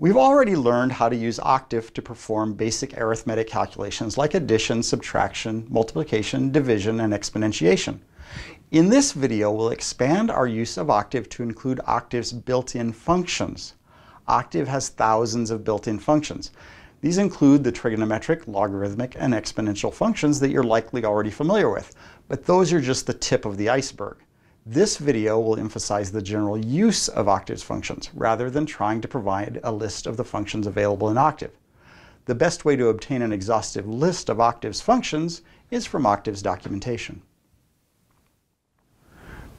We've already learned how to use OCTAVE to perform basic arithmetic calculations like addition, subtraction, multiplication, division, and exponentiation. In this video, we'll expand our use of OCTAVE to include OCTAVE's built-in functions. OCTAVE has thousands of built-in functions. These include the trigonometric, logarithmic, and exponential functions that you're likely already familiar with, but those are just the tip of the iceberg. This video will emphasize the general use of OCTAVE's functions, rather than trying to provide a list of the functions available in OCTAVE. The best way to obtain an exhaustive list of OCTAVE's functions is from OCTAVE's documentation.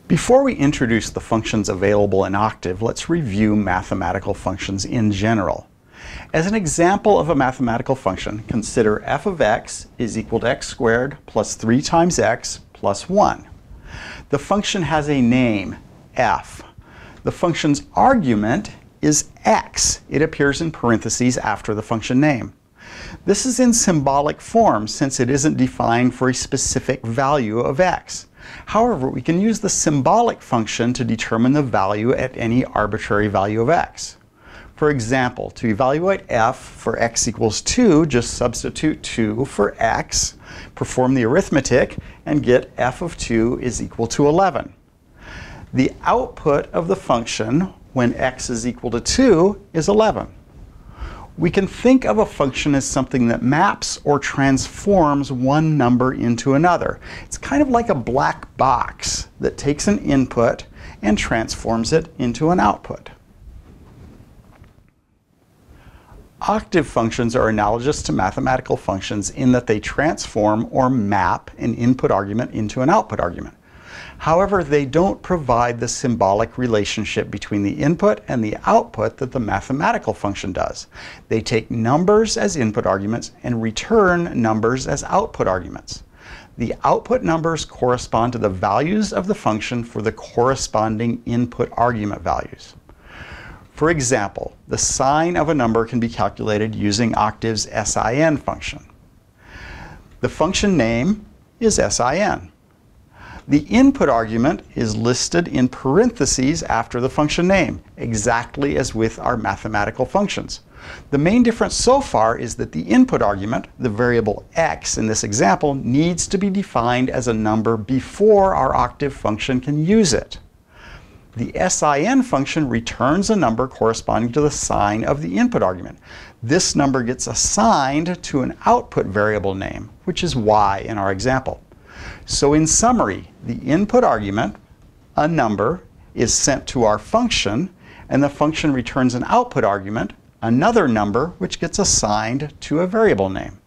Before we introduce the functions available in OCTAVE, let's review mathematical functions in general. As an example of a mathematical function, consider f of x is equal to x squared plus 3 times x plus 1. The function has a name, f. The function's argument is x. It appears in parentheses after the function name. This is in symbolic form since it isn't defined for a specific value of x. However, we can use the symbolic function to determine the value at any arbitrary value of x. For example, to evaluate f for x equals 2, just substitute 2 for x, perform the arithmetic, and get f of 2 is equal to 11. The output of the function when x is equal to 2 is 11. We can think of a function as something that maps or transforms one number into another. It's kind of like a black box that takes an input and transforms it into an output. OCTAVE functions are analogous to mathematical functions in that they transform or map an input argument into an output argument. However, they don't provide the symbolic relationship between the input and the output that the mathematical function does. They take numbers as input arguments and return numbers as output arguments. The output numbers correspond to the values of the function for the corresponding input argument values. For example, the sine of a number can be calculated using OCTAVE's sin function. The function name is sin. The input argument is listed in parentheses after the function name, exactly as with our mathematical functions. The main difference so far is that the input argument, the variable x in this example, needs to be defined as a number before our OCTAVE function can use it. The sin function returns a number corresponding to the sine of the input argument. This number gets assigned to an output variable name, which is y in our example. So in summary, the input argument, a number, is sent to our function, and the function returns an output argument, another number, which gets assigned to a variable name.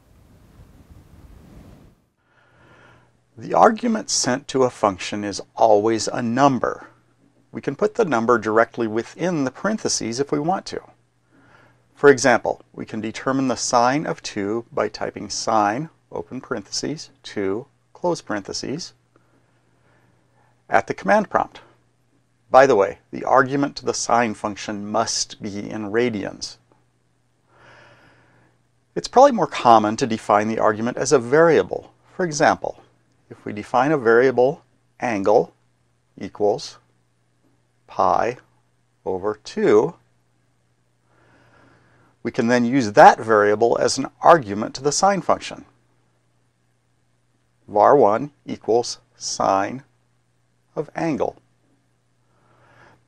The argument sent to a function is always a number. We can put the number directly within the parentheses if we want to. For example, we can determine the sine of 2 by typing sine, open parentheses, 2, close parentheses, at the command prompt. By the way, the argument to the sine function must be in radians. It's probably more common to define the argument as a variable. For example, if we define a variable angle equals pi over 2, we can then use that variable as an argument to the sine function. var1 equals sine of angle.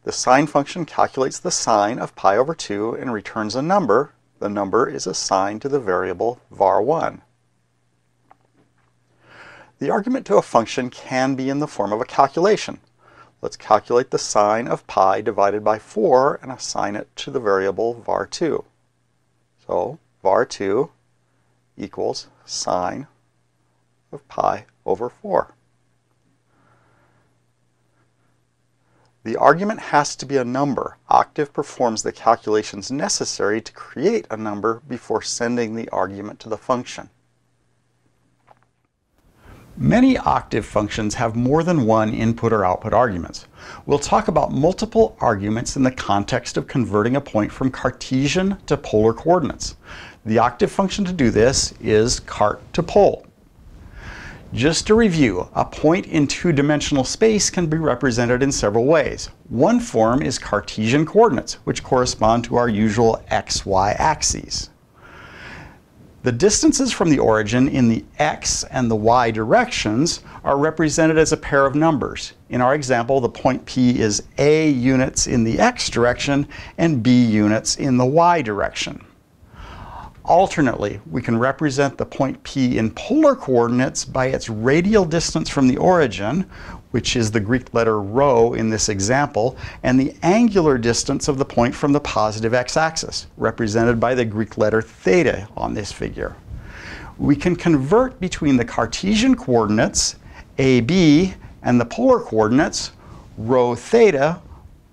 The sine function calculates the sine of pi over 2 and returns a number. The number is assigned to the variable var1. The argument to a function can be in the form of a calculation. Let's calculate the sine of pi divided by 4 and assign it to the variable var2. So var2 equals sine of pi over 4. The argument has to be a number. OCTAVE performs the calculations necessary to create a number before sending the argument to the function. Many OCTAVE functions have more than one input or output arguments. We'll talk about multiple arguments in the context of converting a point from Cartesian to polar coordinates. The OCTAVE function to do this is cart to pole. Just to review, a point in two-dimensional space can be represented in several ways. One form is Cartesian coordinates, which correspond to our usual x-y axes. The distances from the origin in the x and the y directions are represented as a pair of numbers. In our example, the point P is A units in the x direction and B units in the y direction. Alternately, we can represent the point P in polar coordinates by its radial distance from the origin, which is the Greek letter rho in this example, and the angular distance of the point from the positive x-axis, represented by the Greek letter theta on this figure. We can convert between the Cartesian coordinates, AB, and the polar coordinates, rho theta,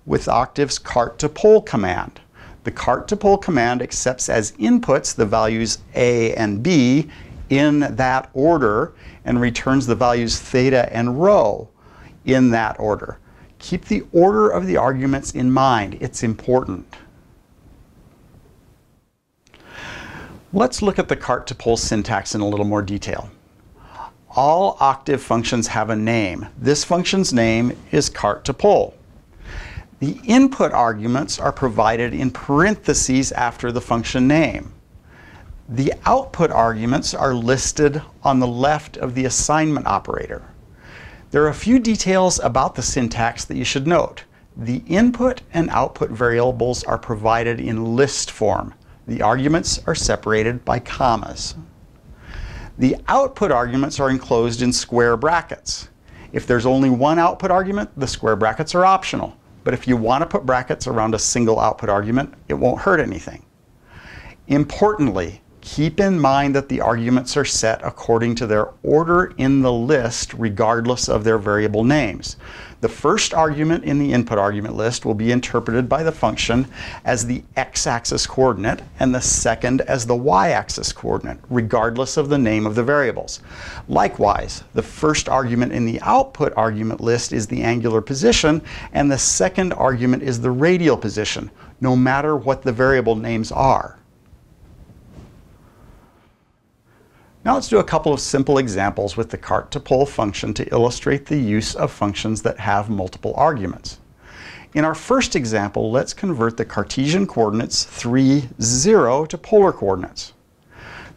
with Octave's cart to pole command. The cart to pole command accepts as inputs the values A and B in that order and returns the values theta and rho in that order. Keep the order of the arguments in mind. It's important. Let's look at the cart to pole syntax in a little more detail. All octave functions have a name. This function's name is cart to pole. The input arguments are provided in parentheses after the function name. The output arguments are listed on the left of the assignment operator. There are a few details about the syntax that you should note. The input and output variables are provided in list form. The arguments are separated by commas. The output arguments are enclosed in square brackets. If there's only one output argument, the square brackets are optional. But if you want to put brackets around a single output argument, it won't hurt anything. Importantly, keep in mind that the arguments are set according to their order in the list, regardless of their variable names. The first argument in the input argument list will be interpreted by the function as the x-axis coordinate and the second as the y-axis coordinate, regardless of the name of the variables. Likewise, the first argument in the output argument list is the angular position and the second argument is the radial position, no matter what the variable names are. Now let's do a couple of simple examples with the cart to pole function to illustrate the use of functions that have multiple arguments. In our first example, let's convert the Cartesian coordinates 3, 0 to polar coordinates.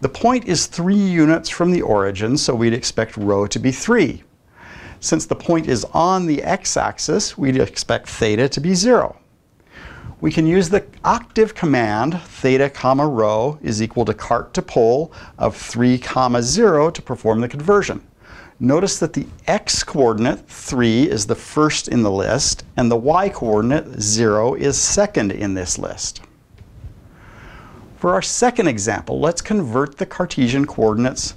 The point is 3 units from the origin, so we'd expect rho to be 3. Since the point is on the x-axis, we'd expect theta to be 0. We can use the octave command, theta comma rho is equal to cart to pole of 3 comma 0 to perform the conversion. Notice that the x coordinate, 3, is the first in the list and the y coordinate, 0, is second in this list. For our second example, let's convert the Cartesian coordinates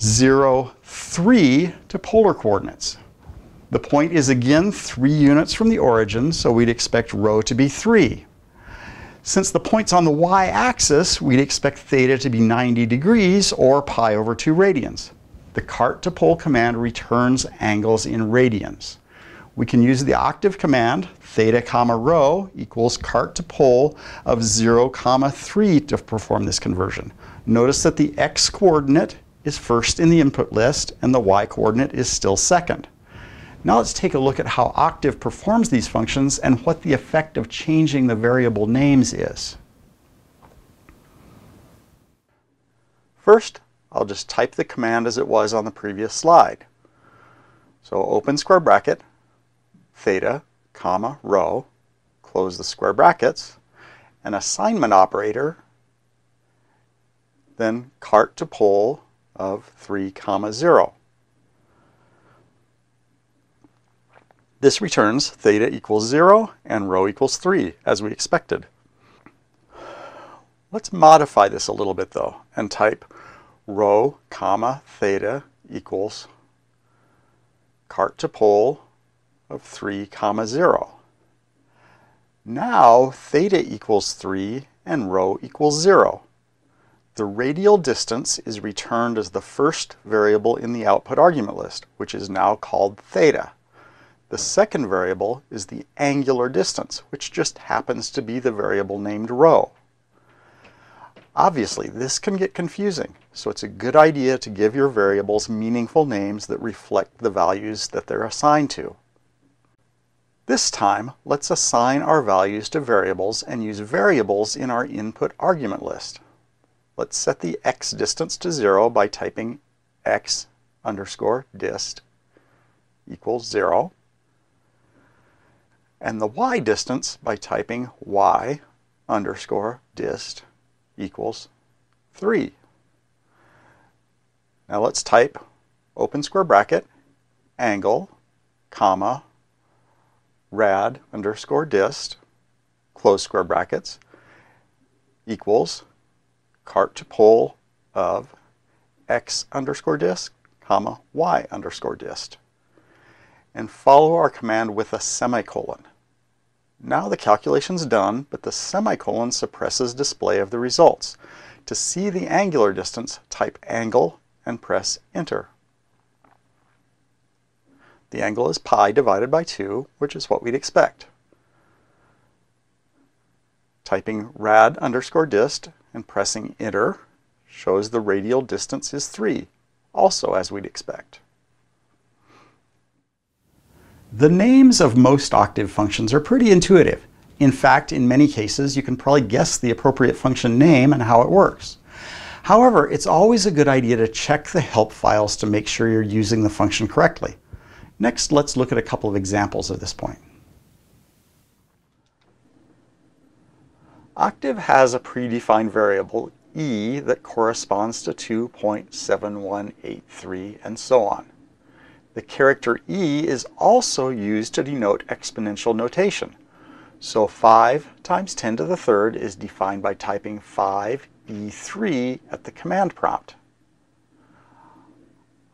0, 3 to polar coordinates. The point is again 3 units from the origin, so we'd expect rho to be 3. Since the point's on the y-axis, we'd expect theta to be 90 degrees or pi over 2 radians. The cart to pole command returns angles in radians. We can use the octave command, theta comma rho equals cart to pole of 0 comma 3 to perform this conversion. Notice that the x coordinate is first in the input list and the y coordinate is still second. Now let's take a look at how Octave performs these functions and what the effect of changing the variable names is. First, I'll just type the command as it was on the previous slide. So open square bracket, theta, comma, rho, close the square brackets, an assignment operator, then cart to pole of 3, comma, 0. This returns theta equals 0 and rho equals 3, as we expected. Let's modify this a little bit though and type rho comma theta equals cart to pole of 3 comma 0. Now theta equals 3 and rho equals 0. The radial distance is returned as the first variable in the output argument list, which is now called theta. The second variable is the angular distance, which just happens to be the variable named rho. Obviously, this can get confusing, so it's a good idea to give your variables meaningful names that reflect the values that they're assigned to. This time, let's assign our values to variables and use variables in our input argument list. Let's set the x distance to 0 by typing x_dist equals 0, and the y distance by typing y_dist equals 3. Now let's type open square bracket angle, comma, rad_dist, close square brackets, equals cart to pole of x_dist, comma, y_dist, and follow our command with a semicolon. Now the calculation's done, but the semicolon suppresses display of the results. To see the angular distance, type angle and press enter. The angle is π/2, which is what we'd expect. Typing rad_dist and pressing enter shows the radial distance is 3, also as we'd expect. The names of most OCTAVE functions are pretty intuitive. In fact, in many cases, you can probably guess the appropriate function name and how it works. However, it's always a good idea to check the help files to make sure you're using the function correctly. Next, let's look at a couple of examples at this point. OCTAVE has a predefined variable e that corresponds to 2.7183 and so on. The character e is also used to denote exponential notation. So 5 × 10³ is defined by typing 5e³ at the command prompt.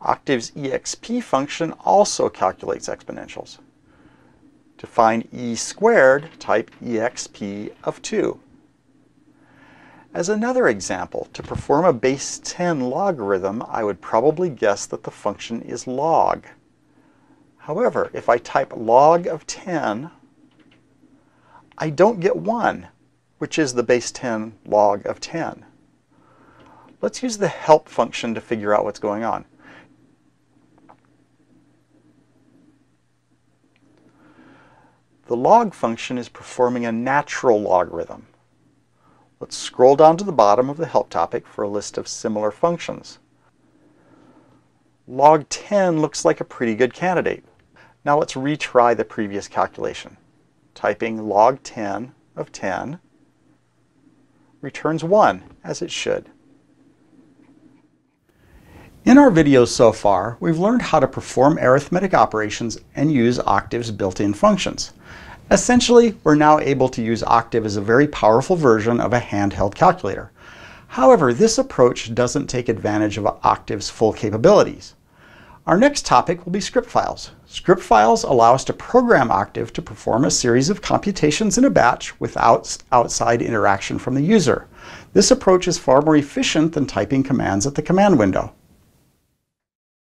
OCTAVE's exp function also calculates exponentials. To find e², type exp of 2. As another example, to perform a base 10 logarithm, I would probably guess that the function is log. However, if I type log of 10, I don't get 1, which is the base 10 log of 10. Let's use the help function to figure out what's going on. The log function is performing a natural logarithm. Let's scroll down to the bottom of the help topic for a list of similar functions. Log 10 looks like a pretty good candidate. Now let's retry the previous calculation. Typing log 10 of 10 returns 1, as it should. In our videos so far, we've learned how to perform arithmetic operations and use OCTAVE's built-in functions. Essentially, we're now able to use OCTAVE as a very powerful version of a handheld calculator. However, this approach doesn't take advantage of OCTAVE's full capabilities. Our next topic will be script files. Script files allow us to program OCTAVE to perform a series of computations in a batch without outside interaction from the user. This approach is far more efficient than typing commands at the command window.